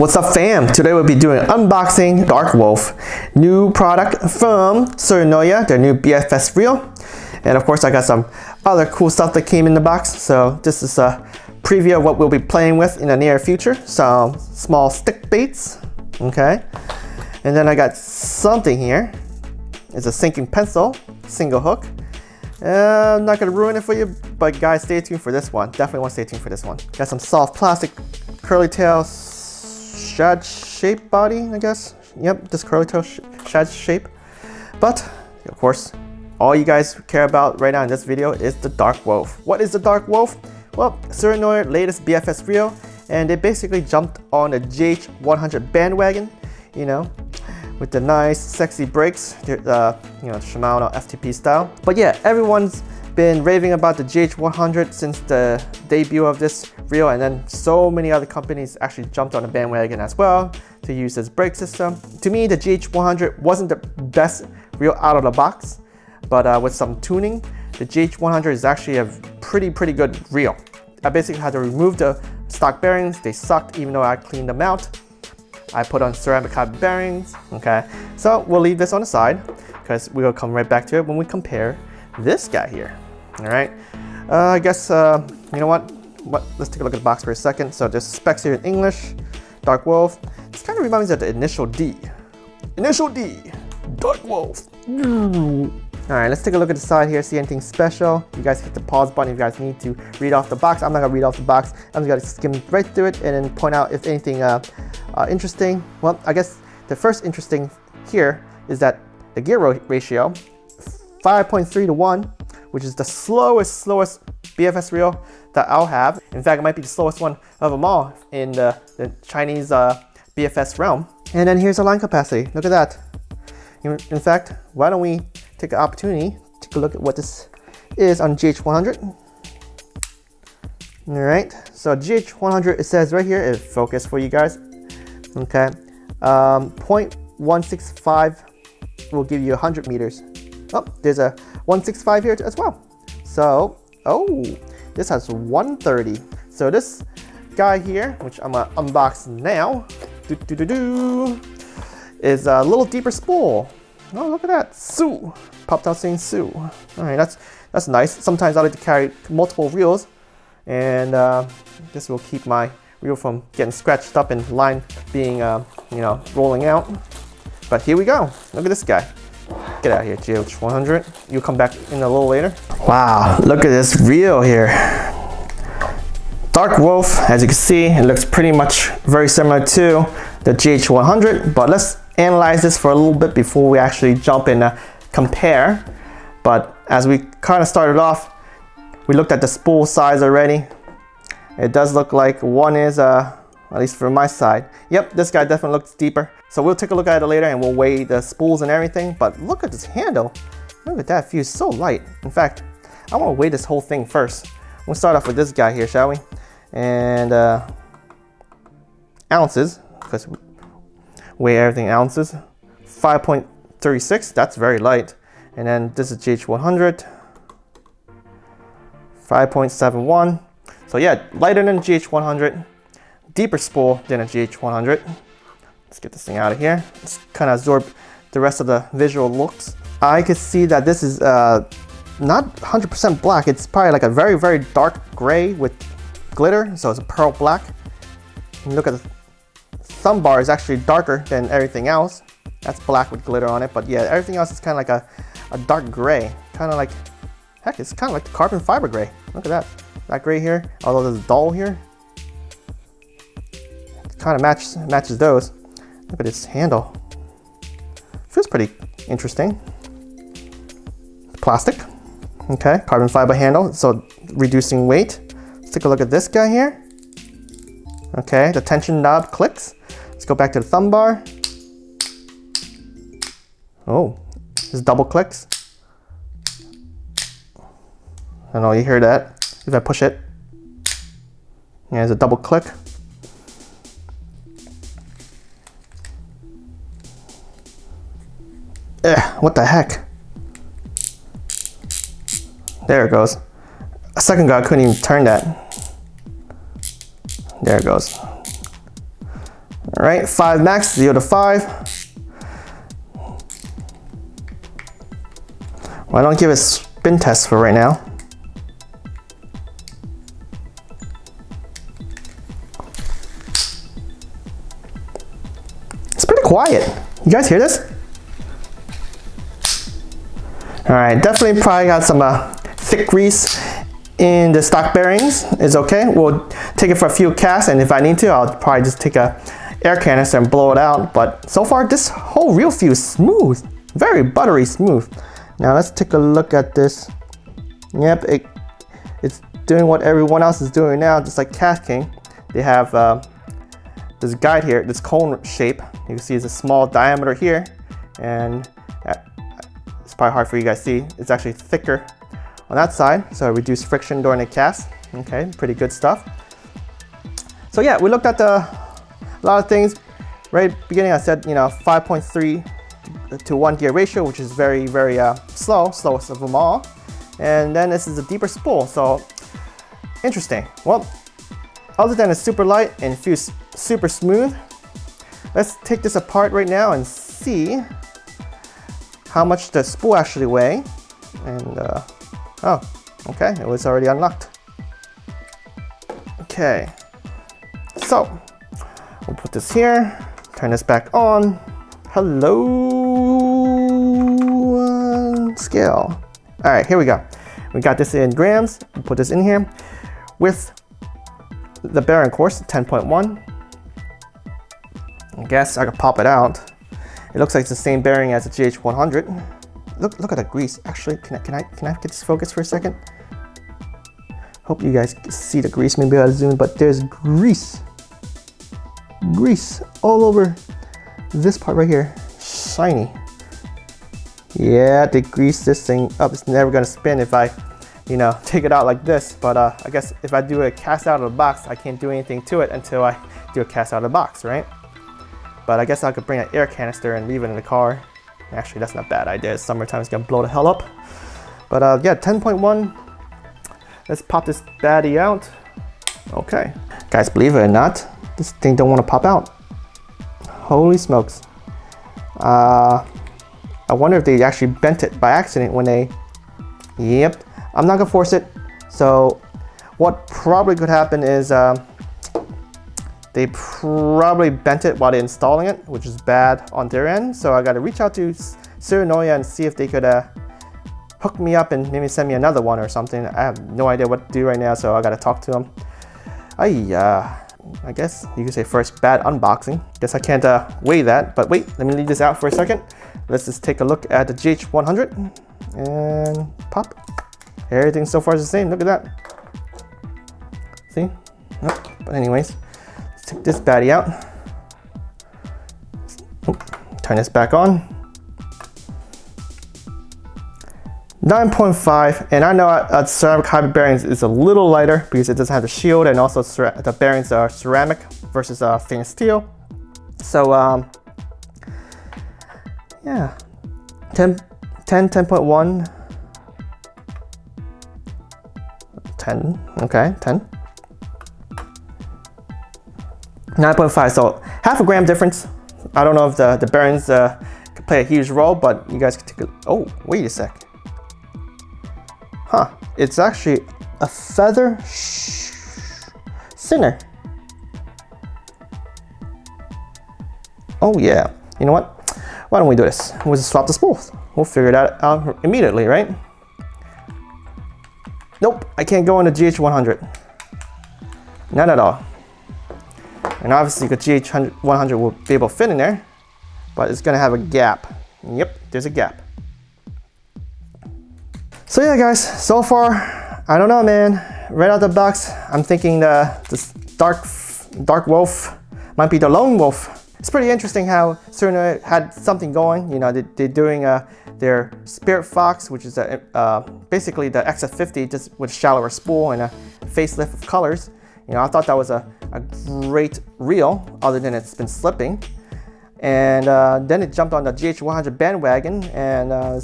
What's up, fam? Today we'll be doing unboxing Dark Wolf, new product from Tsurinoya, their new BFS reel. And of course I got some other cool stuff that came in the box. So this is a preview of what we'll be playing with in the near future. Some small stick baits, okay? And then I got something here. It's a sinking pencil, single hook. I'm not gonna ruin it for you, but guys, stay tuned for this one. Definitely want to stay tuned for this one. Got some soft plastic curly tail shad shape body, I guess. Yep, this curly tail shad shape. But of course, all you guys care about right now in this video is the Dark Wolf. What is the Dark Wolf? Well, Tsurinoya's latest BFS reel, and they basically jumped on the GH100 bandwagon, you know, with the nice sexy brakes, you know, Shimano FTB style. But yeah, everyone's been raving about the GH100 since the debut of this reel, and then so many other companies actually jumped on the bandwagon as well to use this brake system. To me, the GH100 wasn't the best reel out of the box, but with some tuning, the GH100 is actually a pretty good reel. I basically had to remove the stock bearings. They sucked even though I cleaned them out. I put on ceramic hub bearings, okay? So we'll leave this on the side because we will come right back to it when we compare this guy here, all right? I guess, you know what? Let's take a look at the box for a second. So there's specs here in English, Dark Wolf. This kind of reminds me of the Initial D. Initial D, Dark Wolf. All right, let's take a look at the side here, see anything special. You guys hit the pause button if you guys need to read off the box. I'm not gonna read off the box. I'm just gonna skim right through it and then point out if anything interesting. Well, I guess the first interesting here is that the gear ratio, 5.3 to 1, which is the slowest BFS reel that I'll have. In fact, it might be the slowest one of them all in the Chinese BFS realm. And then here's the line capacity. Look at that. In fact, why don't we take an opportunity to take a look at what this is on GH100. All right, so GH100, it says right here, it focus for you guys. Okay, 0.165 will give you 100 meters. Oh, there's a 165 here as well. So, oh, this has 130. So this guy here, which I'm gonna unbox now, is a little deeper spool. Oh, look at that, Sue. Popped out saying Sue. All right, that's nice. Sometimes I like to carry multiple reels, and this will keep my reel from getting scratched up and line being, you know, rolling out. But here we go. Look at this guy. Get out of here, GH100. You'll come back in a little later. Wow, look at this reel here. Dark Wolf, as you can see, it looks pretty much very similar to the GH100, but let's analyze this for a little bit before we actually jump in and compare. But as we kind of started off, we looked at the spool size already. It does look like one is, at least from my side. Yep, this guy definitely looks deeper. So we'll take a look at it later and we'll weigh the spools and everything. But look at this handle. Look at that fuse, so light. In fact, I want to weigh this whole thing first. We'll start off with this guy here, shall we? And ounces, because we weigh everything in ounces. 5.36, that's very light. And then this is GH100. 5.71. So yeah, lighter than GH100, deeper spool than a GH100. Let's get this thing out of here. Let's kind of absorb the rest of the visual looks. I could see that this is not 100% black. It's probably like a very dark gray with glitter. So it's a pearl black. And look at the thumb bar is actually darker than everything else. That's black with glitter on it. But yeah, everything else is kind of like a dark gray. Kind of like, heck, it's kind of like the carbon fiber gray. Look at that. That gray here, although there's a dull here, kind of matches those. Look at this handle. Feels pretty interesting. Plastic, okay, carbon fiber handle, so reducing weight. Let's take a look at this guy here. Okay, the tension knob clicks. Let's go back to the thumb bar. Oh, just double clicks. I know you hear that. If I push it, yeah, there's a double click. Ugh, what the heck? There it goes. A second ago, I couldn't even turn that. There it goes. All right, 5 max, 0 to 5. Why don't give it a spin test for right now? It's pretty quiet. You guys hear this? All right, definitely probably got some thick grease in the stock bearings. It's okay. We'll take it for a few casts, and if I need to, I'll probably just take a air canister and blow it out. But so far, this whole reel feel is smooth, very buttery smooth. Now let's take a look at this. Yep, it's doing what everyone else is doing now, just like KastKing. They have this guide here, this cone shape. You can see it's a small diameter here, and it's probably hard for you guys to see. It's actually thicker on that side, so it reduced friction during the cast. Okay, pretty good stuff. So yeah, we looked at a lot of things. Right at the beginning, I said, you know, 5.3 to 1 gear ratio, which is very, very slow, slowest of them all. And then this is a deeper spool, so interesting. Well, other than it's super light and feels super smooth, let's take this apart right now and see how much the spool actually weigh. And oh, okay, it was already unlocked. Okay, so we'll put this here, turn this back on. Hello, scale. All right, here we go. We got this in grams. We'll put this in here with the bearing, of course, 10.1. I guess I could pop it out. It looks like it's the same bearing as the GH100. Look at the grease. Actually, can I get this focus for a second? Hope you guys see the grease. Maybe I'll zoom in, but there's grease. Grease all over. This part right here, shiny. Yeah, they grease this thing up. It's never gonna spin if I, you know, take it out like this. But I guess if I do a cast out of the box, I can't do anything to it until I do a cast out of the box, right? But I guess I could bring an air canister and leave it in the car. Actually, that's not a bad idea. Summertime is gonna blow the hell up. But yeah, 10.1. Let's pop this baddie out. Okay, guys, believe it or not, this thing don't want to pop out. Holy smokes. I wonder if they actually bent it by accident when they... Yep. I'm not going to force it. So what probably could happen is they probably bent it while they're installing it, which is bad on their end. So I got to reach out to Tsurinoya and see if they could hook me up and maybe send me another one or something. I have no idea what to do right now, so I got to talk to them. I guess you could say first bad unboxing. Guess I can't weigh that, but wait, let me leave this out for a second. Let's just take a look at the GH100 and pop. Everything so far is the same. Look at that. See? Nope. But anyways, let's take this baddie out. Oop. Turn this back on. 9.5, and I know ceramic hybrid bearings is a little lighter because it doesn't have the shield, and also the bearings are ceramic versus stainless steel. So yeah, 10.1, 10, okay, 10, 9.5, so half a gram difference. I don't know if the bearings could play a huge role, but you guys could take a, oh, wait a sec. Huh, it's actually a feather thinner. Oh yeah, you know what? Why don't we do this? We'll just swap the spools. We'll figure that out immediately, right? Nope, I can't go on the GH100. Not at all. And obviously the GH100 will be able to fit in there, but it's gonna have a gap. Yep, there's a gap. So yeah guys, so far, I don't know man, right out the box, I'm thinking this dark wolf might be the lone wolf. It's pretty interesting how Tsurinoya had something going, you know, they're doing their Spirit Fox, which is basically the XF50 just with shallower spool and a facelift of colors. You know, I thought that was a great reel, other than it's been slipping. And then it jumped on the GH100 bandwagon, and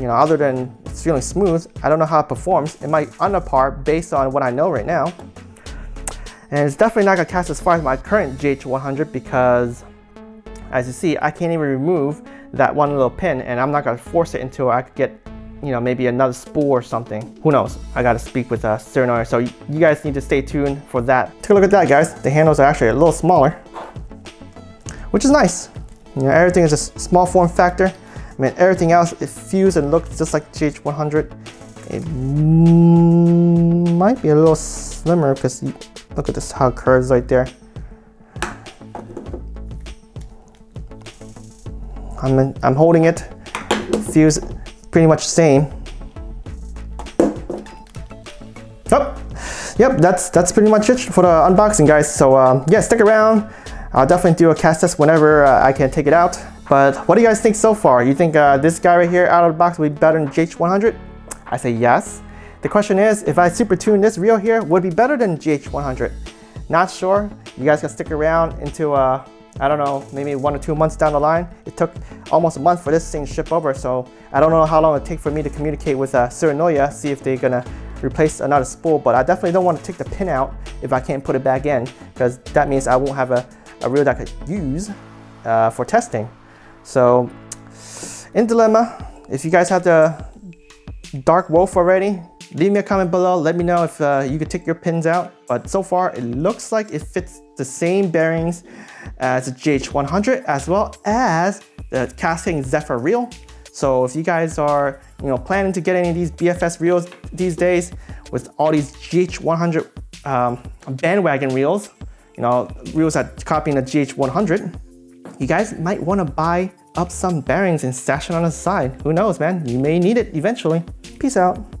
you know, other than it's feeling smooth, I don't know how it performs. It might under par based on what I know right now. And it's definitely not going to cast as far as my current GH100 because, as you see, I can't even remove that one little pin, and I'm not going to force it until I could get, you know, maybe another spool or something. Who knows? I got to speak with Tsurinoya, so you guys need to stay tuned for that. Take a look at that, guys. The handles are actually a little smaller, which is nice. You know, everything is just small form factor. I mean, everything else, it fused and looks just like GH100. It might be a little slimmer because look at this, how it curves right there. I'm holding it, fuse pretty much same. Oh, yep, that's pretty much it for the unboxing, guys. So yeah, stick around. I'll definitely do a cast test whenever I can take it out. But what do you guys think so far? You think this guy right here out of the box will be better than GH100? I say yes. The question is, if I super tune this reel here, would it be better than GH100? Not sure. You guys can stick around into, I don't know, maybe 1 or 2 months down the line. It took almost a month for this thing to ship over, so I don't know how long it'll take for me to communicate with Tsurinoya, see if they're gonna replace another spool, but I definitely don't want to take the pin out if I can't put it back in, because that means I won't have a reel that I could use for testing. So, in dilemma, if you guys have the Dark Wolf already, leave me a comment below. Let me know if you could take your pins out. But so far, it looks like it fits the same bearings as the GH100 as well as the KastKing Zephyr reel. So if you guys are, you know, planning to get any of these BFS reels these days with all these GH100 bandwagon reels, you know, reels that copying the GH100, you guys might want to buy up some bearings and stash it on the side. Who knows, man? You may need it eventually. Peace out.